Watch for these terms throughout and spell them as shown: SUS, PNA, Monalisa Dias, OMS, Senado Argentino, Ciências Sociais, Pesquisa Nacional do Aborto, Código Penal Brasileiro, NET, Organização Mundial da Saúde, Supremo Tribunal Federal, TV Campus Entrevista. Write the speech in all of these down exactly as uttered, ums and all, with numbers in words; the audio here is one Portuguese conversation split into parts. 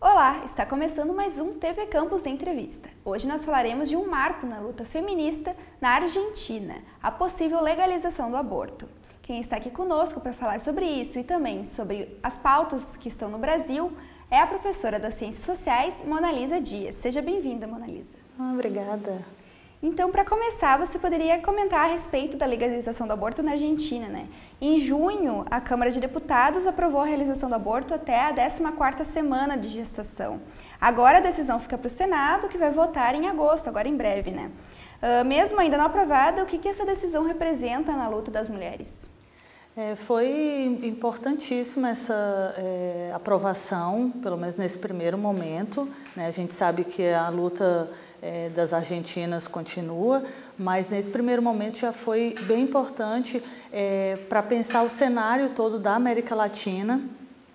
Olá, está começando mais um T V Campus Entrevista. Hoje nós falaremos de um marco na luta feminista na Argentina, a possível legalização do aborto. Quem está aqui conosco para falar sobre isso e também sobre as pautas que estão no Brasil é a professora das Ciências Sociais, Monalisa Dias. Seja bem-vinda, Monalisa. Obrigada. Então, para começar, você poderia comentar a respeito da legalização do aborto na Argentina, né? Em junho, a Câmara de Deputados aprovou a realização do aborto até a décima quarta semana de gestação. Agora a decisão fica para o Senado, que vai votar em agosto, agora em breve, né? Uh, mesmo ainda não aprovada, o que, que essa decisão representa na luta das mulheres? É, foi importantíssima essa é, aprovação, pelo menos nesse primeiro momento, né? A gente sabe que a luta é, das argentinas continua, mas nesse primeiro momento já foi bem importante é, para pensar o cenário todo da América Latina,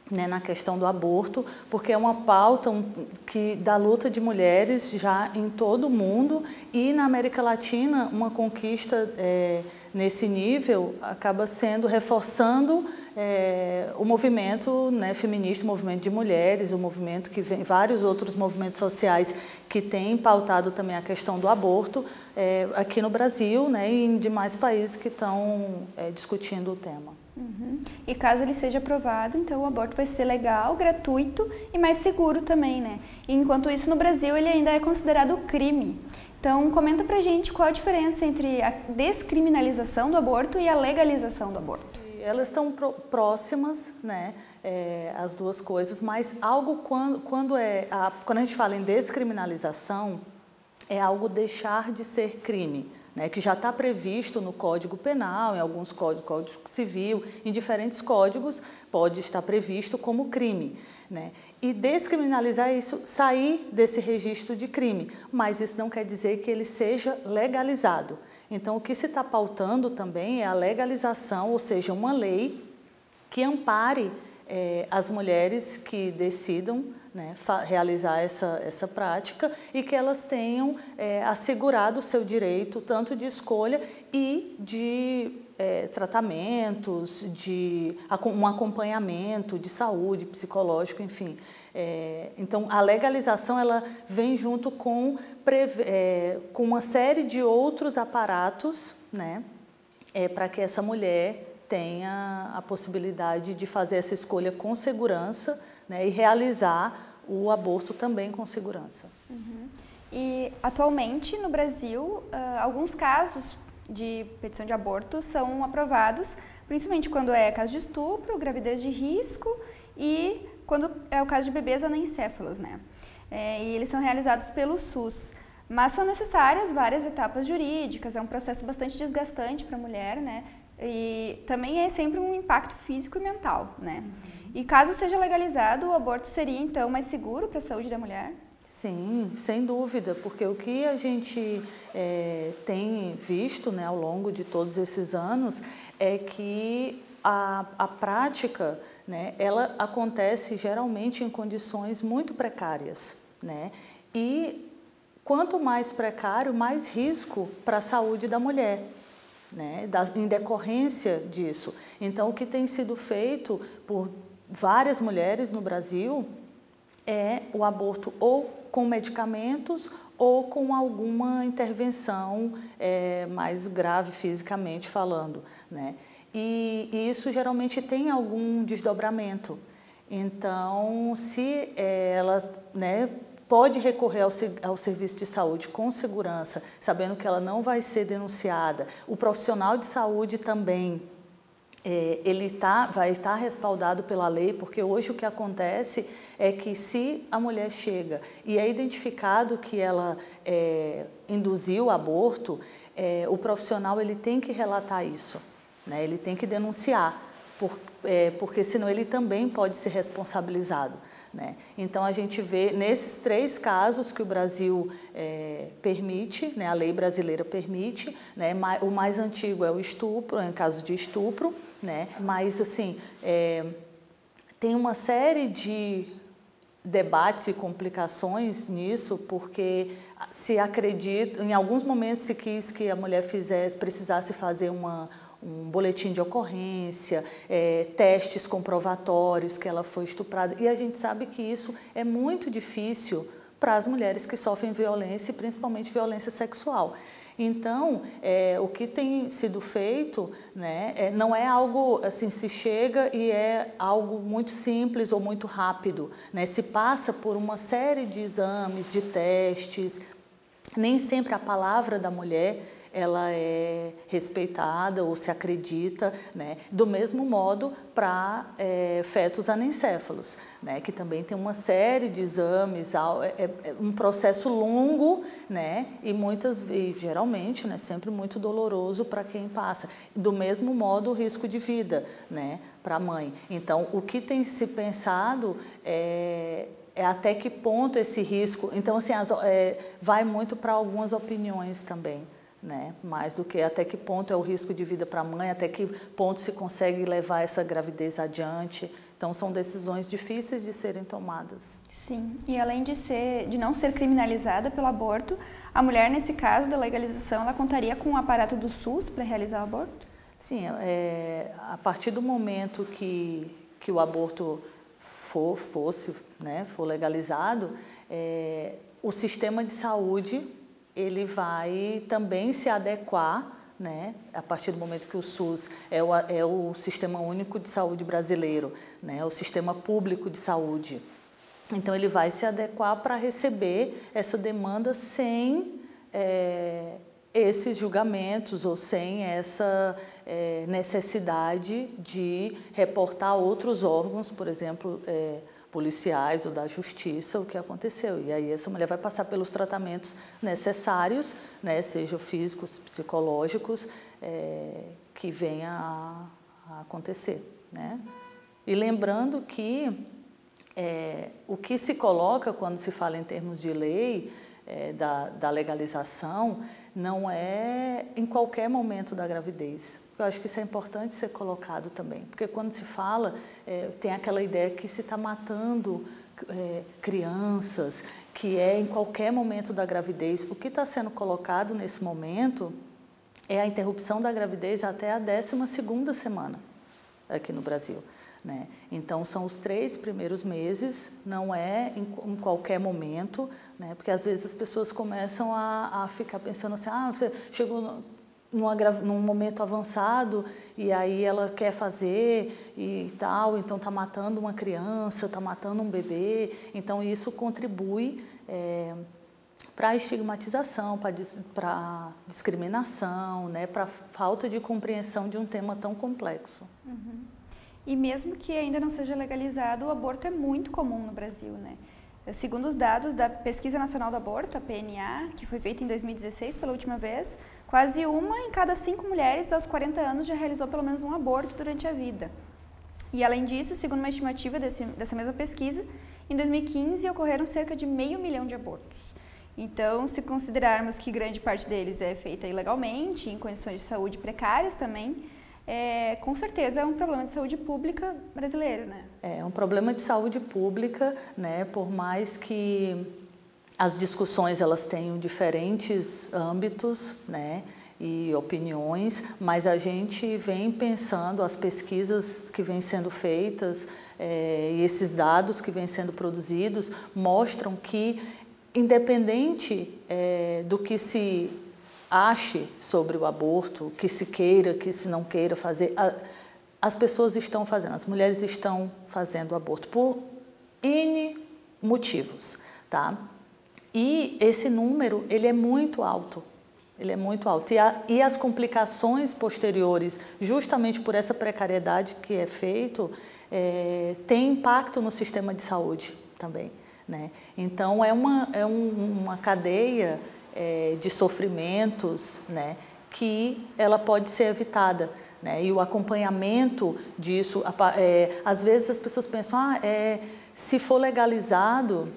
né, na questão do aborto, porque é uma pauta um, que, da luta de mulheres já em todo o mundo e na América Latina uma conquista é, nesse nível acaba sendo reforçando é, o movimento né, feminista, o movimento de mulheres, o movimento que vem, vários outros movimentos sociais que têm pautado também a questão do aborto é, aqui no Brasil né, e em demais países que estão é, discutindo o tema. Uhum. E caso ele seja aprovado, então o aborto vai ser legal, gratuito e mais seguro também, né? E enquanto isso, no Brasil, ele ainda é considerado crime. Então, comenta pra gente qual a diferença entre a descriminalização do aborto e a legalização do aborto. Elas estão próximas, né? É, as duas coisas, mas algo quando, quando, é a, quando a gente fala em descriminalização, é algo deixar de ser crime. Né, que já está previsto no Código Penal, em alguns códigos, Código Civil, em diferentes códigos, pode estar previsto como crime. Né? E descriminalizar isso, sair desse registro de crime, mas isso não quer dizer que ele seja legalizado. Então, o que se está pautando também é a legalização, ou seja, uma lei que ampare eh, as mulheres que decidam Né, realizar essa, essa prática e que elas tenham é, assegurado o seu direito tanto de escolha e de é, tratamentos, de um acompanhamento de saúde, psicológico, enfim. É, então, a legalização ela vem junto com, é, com uma série de outros aparatos né, é, para que essa mulher tenha a possibilidade de fazer essa escolha com segurança né, e realizar o aborto também com segurança. Uhum. E atualmente no Brasil, uh, alguns casos de petição de aborto são aprovados, principalmente quando é caso de estupro, gravidez de risco e quando é o caso de bebês anencéfalos, né? É, e eles são realizados pelo SUS. Mas são necessárias várias etapas jurídicas, é um processo bastante desgastante para a mulher, né? E também é sempre um impacto físico e mental, né? Uhum. E caso seja legalizado, o aborto seria então mais seguro para a saúde da mulher? Sim, sem dúvida, porque o que a gente é, tem visto né, ao longo de todos esses anos é que a, a prática, né, ela acontece geralmente em condições muito precárias, né? E quanto mais precário, mais risco para a saúde da mulher. Né, das, em decorrência disso. Então, o que tem sido feito por várias mulheres no Brasil é o aborto ou com medicamentos ou com alguma intervenção é, mais grave fisicamente falando. Né? E, e isso geralmente tem algum desdobramento. Então, se é, ela... Né, pode recorrer ao, ao serviço de saúde com segurança, sabendo que ela não vai ser denunciada. O profissional de saúde também, é, ele tá, vai estar respaldado pela lei, porque hoje o que acontece é que se a mulher chega e é identificado que ela é, induziu o aborto, é, o profissional ele tem que relatar isso, né? Ele tem que denunciar, por, é, porque senão ele também pode ser responsabilizado. Né? Então, a gente vê nesses três casos que o Brasil é, permite, né, a lei brasileira permite, né, o mais antigo é o estupro, é um caso de estupro, né, mas assim, é, tem uma série de debates e complicações nisso, porque se acredita, em alguns momentos se quis que a mulher fizesse, precisasse fazer uma um boletim de ocorrência, é, testes comprovatórios que ela foi estuprada. E a gente sabe que isso é muito difícil para as mulheres que sofrem violência, e principalmente violência sexual. Então, é, o que tem sido feito, né, é, não é algo assim, se chega e é algo muito simples ou muito rápido, né? Se passa por uma série de exames, de testes, nem sempre a palavra da mulher ela é respeitada ou se acredita, né? Do mesmo modo para é, fetos anencéfalos, né? Que também tem uma série de exames, é, é um processo longo, né? E muitas e geralmente, né? Sempre muito doloroso para quem passa. Do mesmo modo o risco de vida, né? Para a mãe. Então o que tem se pensado é É até que ponto esse risco. Então, assim, as, é, vai muito para algumas opiniões também, né? Mais do que até que ponto é o risco de vida para a mãe, até que ponto se consegue levar essa gravidez adiante. Então, são decisões difíceis de serem tomadas. Sim, e além de, ser, de não ser criminalizada pelo aborto, a mulher, nesse caso da legalização, ela contaria com o aparato do SUS para realizar o aborto? Sim, é, a partir do momento que, que o aborto for, fosse, né, for legalizado, é, o sistema de saúde ele vai também se adequar, né, a partir do momento que o SUS é o, é o Sistema Único de Saúde Brasileiro, né, o Sistema Público de Saúde. Então ele vai se adequar para receber essa demanda sem é, esses julgamentos ou sem essa é, necessidade de reportar outros órgãos, por exemplo, é, policiais ou da justiça, o que aconteceu. E aí essa mulher vai passar pelos tratamentos necessários, né, sejam físicos, psicológicos, é, que venha a, a acontecer, né? E lembrando que é, o que se coloca quando se fala em termos de lei, é, da, da legalização, não é em qualquer momento da gravidez. Eu acho que isso é importante ser colocado também, porque quando se fala, é, tem aquela ideia que se está matando é, crianças, que é em qualquer momento da gravidez. O que está sendo colocado nesse momento é a interrupção da gravidez até a décima segunda semana aqui no Brasil, né? Então, são os três primeiros meses, não é em, em qualquer momento, né? Porque às vezes as pessoas começam a, a ficar pensando assim, ah, você chegou no, numa, num momento avançado e aí ela quer fazer e tal, então está matando uma criança, está matando um bebê, então isso contribui é, para a estigmatização, para a discriminação, né? Para a falta de compreensão de um tema tão complexo. Uhum. E mesmo que ainda não seja legalizado, o aborto é muito comum no Brasil, né? Segundo os dados da Pesquisa Nacional do Aborto, a P N A, que foi feita em dois mil e dezesseis pela última vez, quase uma em cada cinco mulheres aos quarenta anos já realizou pelo menos um aborto durante a vida. E além disso, segundo uma estimativa desse, dessa mesma pesquisa, em dois mil e quinze ocorreram cerca de meio milhão de abortos. Então, se considerarmos que grande parte deles é feita ilegalmente, em condições de saúde precárias também, É, com certeza é um problema de saúde pública brasileiro, né? É um problema de saúde pública, né? Por mais que as discussões elas tenham diferentes âmbitos, né? E opiniões, mas a gente vem pensando, as pesquisas que vêm sendo feitas é, e esses dados que vêm sendo produzidos mostram que, independente é, do que se ache sobre o aborto, que se queira, que se não queira fazer, as pessoas estão fazendo, as mulheres estão fazendo o aborto por N motivos, tá? E esse número, ele é muito alto, ele é muito alto. E, a, e as complicações posteriores, justamente por essa precariedade que é feito, é, tem impacto no sistema de saúde também, né? Então, é uma, é um, uma cadeia É, de sofrimentos, né, que ela pode ser evitada, né, e o acompanhamento disso, é, às vezes as pessoas pensam, ah, é, se for legalizado,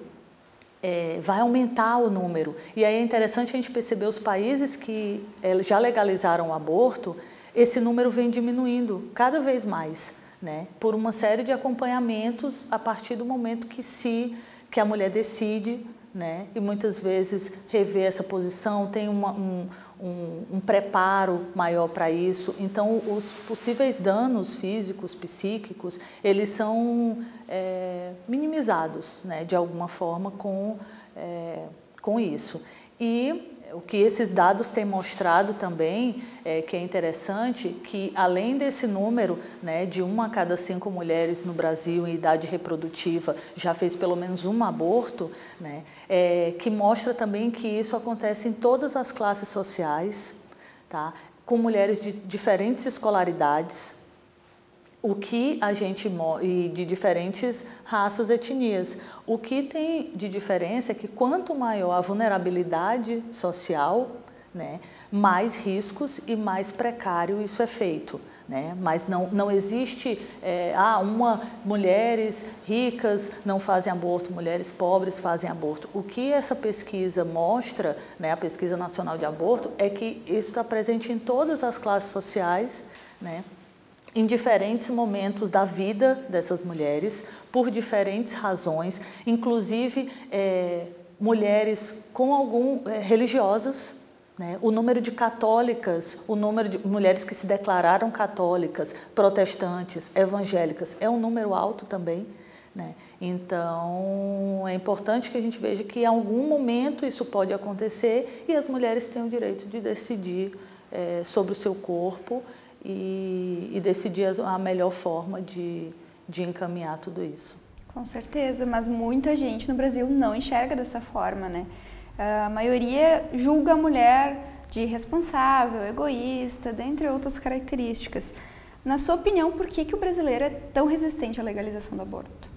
é, vai aumentar o número, e aí é interessante a gente perceber os países que é, já legalizaram o aborto, esse número vem diminuindo cada vez mais, né, por uma série de acompanhamentos a partir do momento que, se, que a mulher decide, né? E muitas vezes rever essa posição tem uma, um, um, um preparo maior para isso. Então, os possíveis danos físicos, psíquicos, eles são é, minimizados, né? De alguma forma com, é, com isso. E o que esses dados têm mostrado também, é, que é interessante, que além desse número, né, de uma a cada cinco mulheres no Brasil em idade reprodutiva já fez pelo menos um aborto, né, é, que mostra também que isso acontece em todas as classes sociais, tá, com mulheres de diferentes escolaridades, o que a gente e de diferentes raças, etnias. O que tem de diferença é que quanto maior a vulnerabilidade social, né, mais riscos e mais precário isso é feito, né? Mas não não existe é, ah, uma mulheres ricas não fazem aborto, mulheres pobres fazem aborto. O que essa pesquisa mostra, né, a Pesquisa Nacional de Aborto, é que isso está presente em todas as classes sociais, né? Em diferentes momentos da vida dessas mulheres, por diferentes razões, inclusive é, mulheres com algum é, religiosas, né? O número de católicas, o número de mulheres que se declararam católicas, protestantes, evangélicas, é um número alto também, né? Então, é importante que a gente veja que em algum momento isso pode acontecer e as mulheres têm o direito de decidir é, sobre o seu corpo, E, e decidir a melhor forma de, de encaminhar tudo isso. Com certeza, mas muita gente no Brasil não enxerga dessa forma, né? A maioria julga a mulher de irresponsável, egoísta, dentre outras características. Na sua opinião, por que, que o brasileiro é tão resistente à legalização do aborto?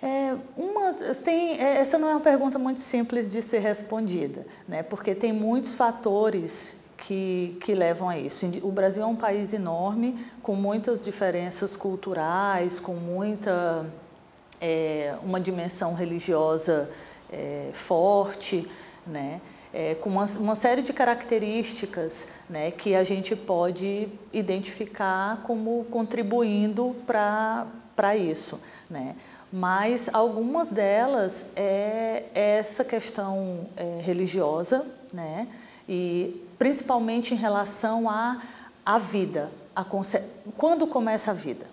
É, uma, tem, essa não é uma pergunta muito simples de ser respondida, né? Porque tem muitos fatores Que, que levam a isso. O Brasil é um país enorme, com muitas diferenças culturais, com muita, é, uma dimensão religiosa é, forte, né? É, com uma, uma série de características, né, que a gente pode identificar como contribuindo para isso, né? Mas algumas delas é essa questão é, religiosa, né? E principalmente em relação à a vida, a conce... quando começa a vida,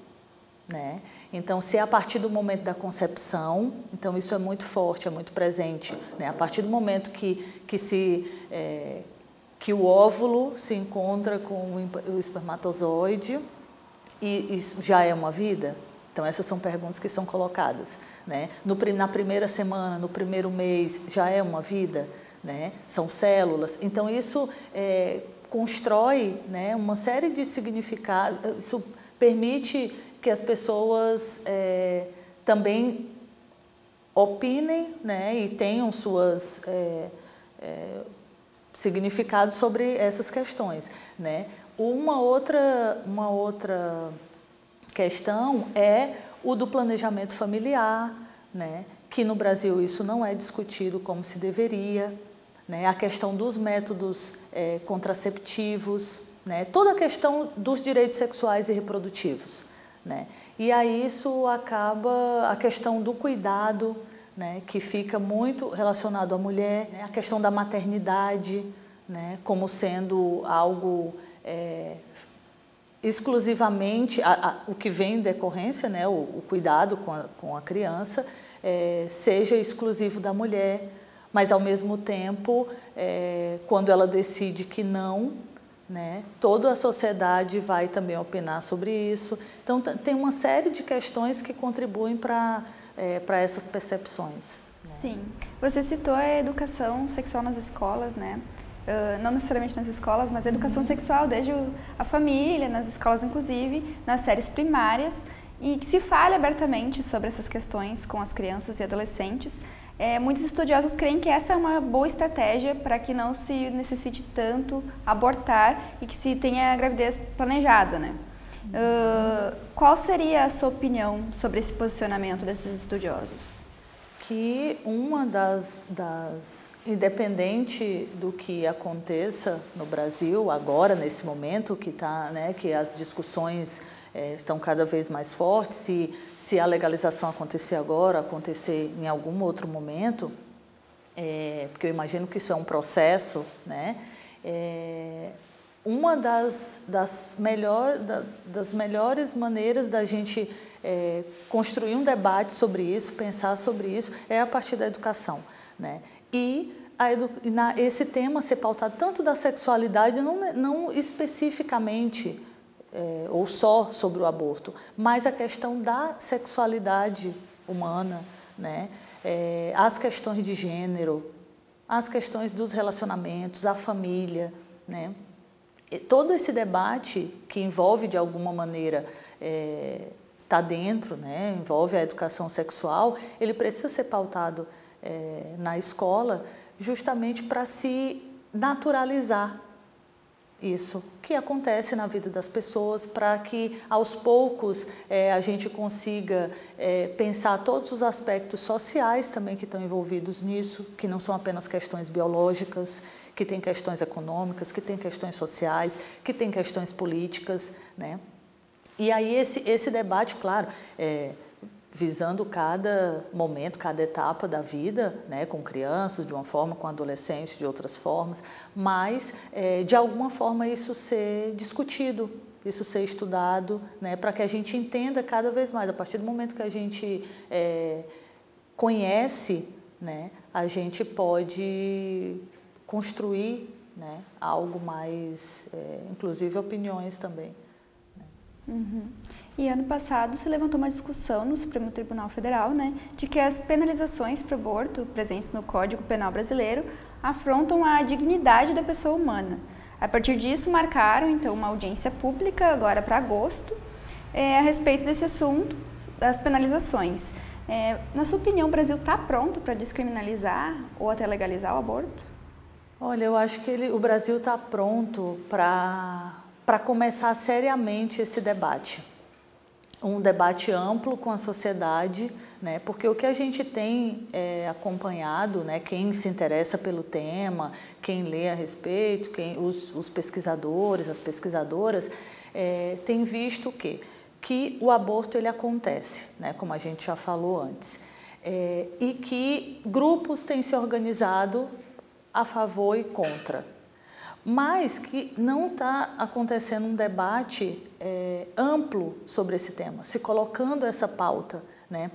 né? Então, se é a partir do momento da concepção, então isso é muito forte, é muito presente, né? A partir do momento que, que, se, é, que o óvulo se encontra com o espermatozoide, e isso já é uma vida? Então, essas são perguntas que são colocadas, né? No, na primeira semana, no primeiro mês, já é uma vida? Né? São células, então isso é, constrói, né, uma série de significados, isso permite que as pessoas é, também opinem, né, e tenham suas é, é, significados sobre essas questões, né? Uma outra, uma outra questão é o do planejamento familiar, né, que no Brasil isso não é discutido como se deveria, né? A questão dos métodos é, contraceptivos, né? Toda a questão dos direitos sexuais e reprodutivos, né? E aí isso acaba a questão do cuidado, né? Que fica muito relacionado à mulher, né? A questão da maternidade, né? Como sendo algo é, exclusivamente a, a, o que vem em decorrência, né? O, o cuidado com a, com a criança, é, seja exclusivo da mulher. Mas, ao mesmo tempo, é, quando ela decide que não, né, toda a sociedade vai também opinar sobre isso. Então, tem uma série de questões que contribuem para é, para essas percepções, né? Sim. Você citou a educação sexual nas escolas, né? Uh, não necessariamente nas escolas, mas a educação uhum. sexual desde a família, nas escolas, inclusive, nas séries primárias, e que se fale abertamente sobre essas questões com as crianças e adolescentes. É, muitos estudiosos creem que essa é uma boa estratégia para que não se necessite tanto abortar e que se tenha a gravidez planejada, né? Uh, qual seria a sua opinião sobre esse posicionamento desses estudiosos? Que uma das, das... independente do que aconteça no Brasil agora, nesse momento, que, tá, né, que as discussões é, estão cada vez mais fortes, se, se a legalização acontecer agora, acontecer em algum outro momento, é, porque eu imagino que isso é um processo, né? É, uma das, das, melhor, da, das melhores maneiras da gente é, construir um debate sobre isso, pensar sobre isso, é a partir da educação, né? E a edu, na, esse tema ser pautado tanto da sexualidade, não, não especificamente é, ou só sobre o aborto, mas a questão da sexualidade humana, né? É, as questões de gênero, as questões dos relacionamentos, a família, né? E todo esse debate que envolve, de alguma maneira, está é, dentro, né? Envolve a educação sexual, ele precisa ser pautado é, na escola justamente para se naturalizar isso que acontece na vida das pessoas, para que aos poucos é, a gente consiga é, pensar todos os aspectos sociais também que estão envolvidos nisso, que não são apenas questões biológicas, que tem questões econômicas, que tem questões sociais, que tem questões políticas, né? E aí esse, esse debate, claro, é, visando cada momento, cada etapa da vida, né, com crianças de uma forma, com adolescentes de outras formas, mas é, de alguma forma isso ser discutido, isso ser estudado, né, para que a gente entenda cada vez mais. A partir do momento que a gente é, conhece, né, a gente pode construir, né, algo mais, é, inclusive opiniões também. Uhum. E ano passado se levantou uma discussão no Supremo Tribunal Federal, né, de que as penalizações para o aborto presentes no Código Penal Brasileiro afrontam a dignidade da pessoa humana. A partir disso marcaram então uma audiência pública agora para agosto é, a respeito desse assunto das penalizações. É, na sua opinião, o Brasil está pronto para descriminalizar ou até legalizar o aborto? Olha, eu acho que ele, o Brasil está pronto para para começar seriamente esse debate, um debate amplo com a sociedade, né? Porque o que a gente tem é, acompanhado, né? Quem se interessa pelo tema, quem lê a respeito, quem, os, os pesquisadores, as pesquisadoras, é, tem visto o quê? Que o aborto ele acontece, né? Como a gente já falou antes, é, e que grupos têm se organizado a favor e contra, mas que não está acontecendo um debate é, amplo sobre esse tema, se colocando essa pauta, né?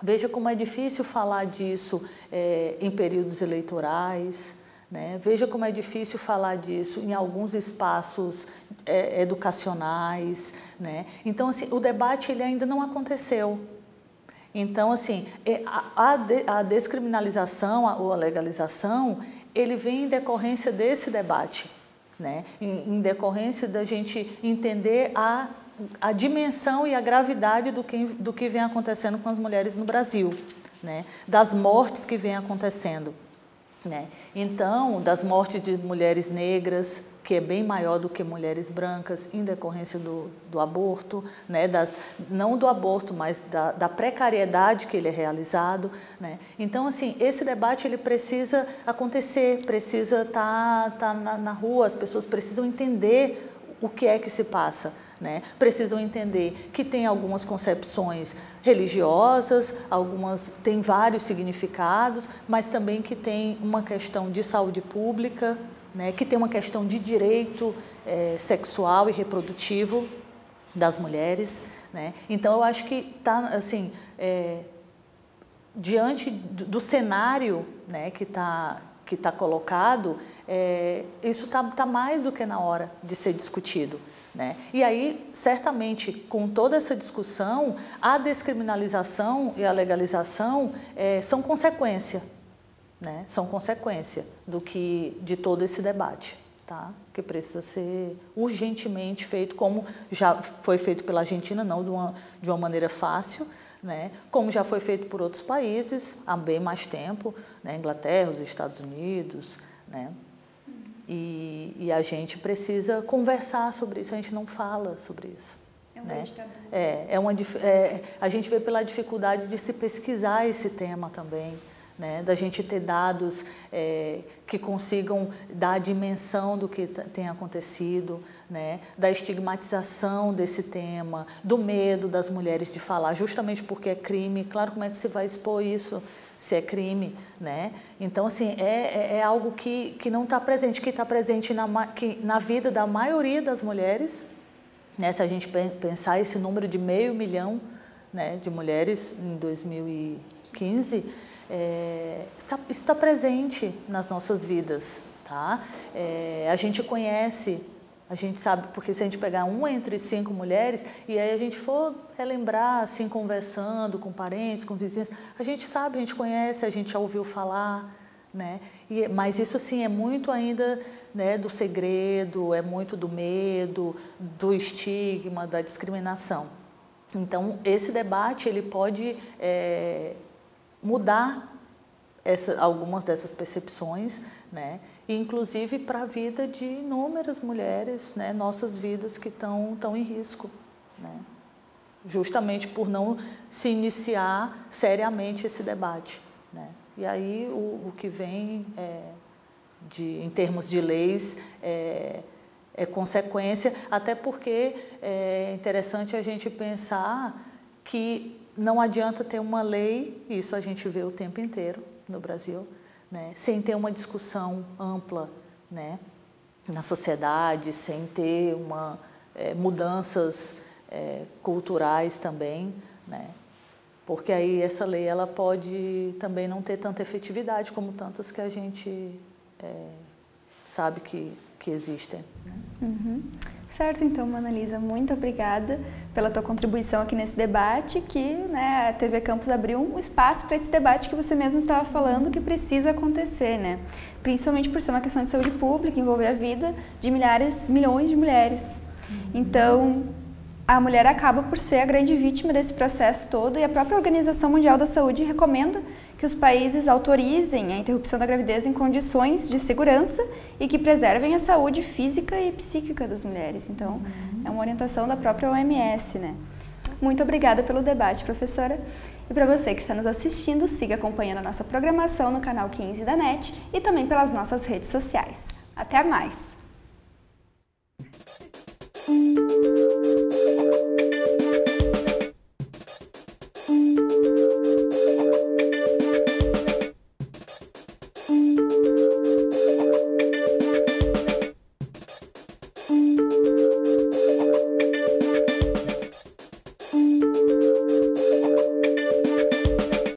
Veja como é difícil falar disso é, em períodos eleitorais, né? Veja como é difícil falar disso em alguns espaços é, educacionais, né? Então, assim, o debate ele ainda não aconteceu. Então, assim, a, a descriminalização ou a legalização, ele vem em decorrência desse debate, né? Em, em decorrência da gente entender a, a dimensão e a gravidade do que, do que vem acontecendo com as mulheres no Brasil, né? Das mortes que vem acontecendo, né? Então, das mortes de mulheres negras, que é bem maior do que mulheres brancas, em decorrência do, do aborto, né? Das, não do aborto, mas da, da precariedade que ele é realizado, né? Então, assim, esse debate ele precisa acontecer, precisa estar tá, tá na, na rua, as pessoas precisam entender o que é que se passa, né? Precisam entender que tem algumas concepções religiosas, algumas tem vários significados, mas também que tem uma questão de saúde pública, né, que tem uma questão de direito é, sexual e reprodutivo das mulheres, né? Então, eu acho que está, assim, é, diante do, do cenário, né, que está que tá colocado, é, isso está tá mais do que na hora de ser discutido, né? E aí, certamente, com toda essa discussão, a descriminalização e a legalização é, são consequência. Né? São consequência do que, de todo esse debate, tá? Que precisa ser urgentemente feito, como já foi feito pela Argentina, não de uma, de uma maneira fácil, né? Como já foi feito por outros países há bem mais tempo, né? Inglaterra, os Estados Unidos, né? E, e a gente precisa conversar sobre isso, a gente não fala sobre isso. É um grande tabu. É, é uma, é, a gente vê pela dificuldade de se pesquisar esse tema também, né? Da gente ter dados é, que consigam dar a dimensão do que tem acontecido, né? Da estigmatização desse tema, do medo das mulheres de falar, justamente porque é crime. Claro, como é que se vai expor isso se é crime, né? Então, assim, é, é algo que, que não está presente, que está presente na, que, na vida da maioria das mulheres, né? Se a gente pensar esse número de meio milhão, né, de mulheres em dois mil e quinze, é, isso está presente nas nossas vidas, tá? É, a gente conhece, a gente sabe, porque se a gente pegar uma entre cinco mulheres e aí a gente for relembrar, assim, conversando com parentes, com vizinhos, a gente sabe, a gente conhece, a gente já ouviu falar, né? E, mas isso, assim, é muito ainda, né, do segredo, é muito do medo, do estigma, da discriminação. Então, esse debate, ele pode... É, mudar essa, algumas dessas percepções, né? Inclusive para a vida de inúmeras mulheres, né? Nossas vidas que estão tão em risco, né? Justamente por não se iniciar seriamente esse debate, né? E aí o, o que vem é, de, em termos de leis é, é consequência, até porque é interessante a gente pensar que não adianta ter uma lei, isso a gente vê o tempo inteiro no Brasil, né? Sem ter uma discussão ampla, né? Na sociedade, sem ter uma, é, mudanças é, culturais também, né? Porque aí essa lei ela pode também não ter tanta efetividade como tantas que a gente é, sabe que, que existem, né? Uhum. Certo, então, Monalisa, muito obrigada pela tua contribuição aqui nesse debate, que, né, a T V Campus abriu um espaço para esse debate que você mesma estava falando que precisa acontecer, né? Principalmente por ser uma questão de saúde pública, envolver a vida de milhares, milhões de mulheres. Então, a mulher acaba por ser a grande vítima desse processo todo, e a própria Organização Mundial da Saúde recomenda que os países autorizem a interrupção da gravidez em condições de segurança e que preservem a saúde física e psíquica das mulheres. Então, uhum. é uma orientação da própria O M S, né? Muito obrigada pelo debate, professora. E para você que está nos assistindo, siga acompanhando a nossa programação no canal quinze da NET e também pelas nossas redes sociais. Até mais!